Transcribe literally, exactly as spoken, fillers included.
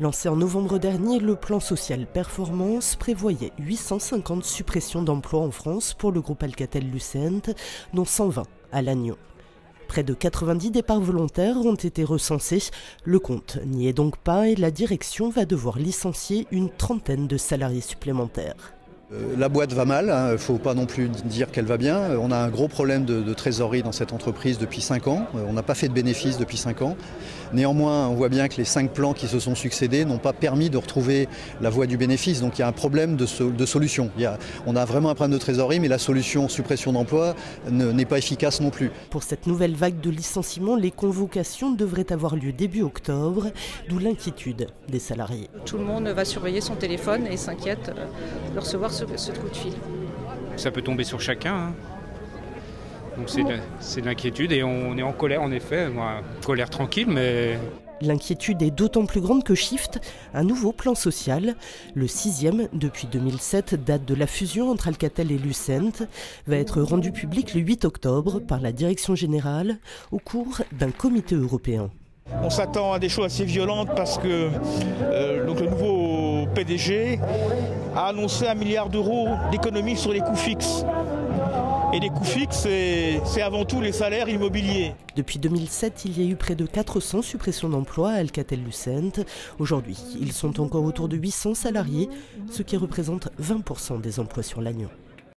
Lancé en novembre dernier, le plan social Performance prévoyait huit cent cinquante suppressions d'emplois en France pour le groupe Alcatel-Lucent, dont cent vingt à Lannion. Près de quatre-vingt-dix départs volontaires ont été recensés, le compte n'y est donc pas et la direction va devoir licencier une trentaine de salariés supplémentaires. La boîte va mal, il ne faut pas non plus dire qu'elle va bien. On a un gros problème de, de trésorerie dans cette entreprise depuis cinq ans. On n'a pas fait de bénéfices depuis cinq ans. Néanmoins, on voit bien que les cinq plans qui se sont succédés n'ont pas permis de retrouver la voie du bénéfice. Donc il y a un problème de, so, de solution. Il y a, on a vraiment un problème de trésorerie, mais la solution suppression d'emplois n'est pas efficace non plus. Pour cette nouvelle vague de licenciements, les convocations devraient avoir lieu début octobre, d'où l'inquiétude des salariés. Tout le monde va surveiller son téléphone et s'inquiète de recevoir ce Ce coup de fil. Ça peut tomber sur chacun, hein. Donc c'est de l'inquiétude et on est en colère en effet, moi, colère tranquille mais... L'inquiétude est d'autant plus grande que Shift, un nouveau plan social, le sixième depuis deux mille sept, date de la fusion entre Alcatel et Lucent, va être rendu public le huit octobre par la direction générale au cours d'un comité européen. On s'attend à des choses assez violentes parce que euh, donc le nouveau P D G a annoncé un milliard d'euros d'économies sur les coûts fixes. Et les coûts fixes, c'est avant tout les salaires immobiliers. Depuis deux mille sept, il y a eu près de quatre cents suppressions d'emplois à Alcatel-Lucent. Aujourd'hui, ils sont encore autour de huit cents salariés, ce qui représente vingt pour cent des emplois sur Lannion.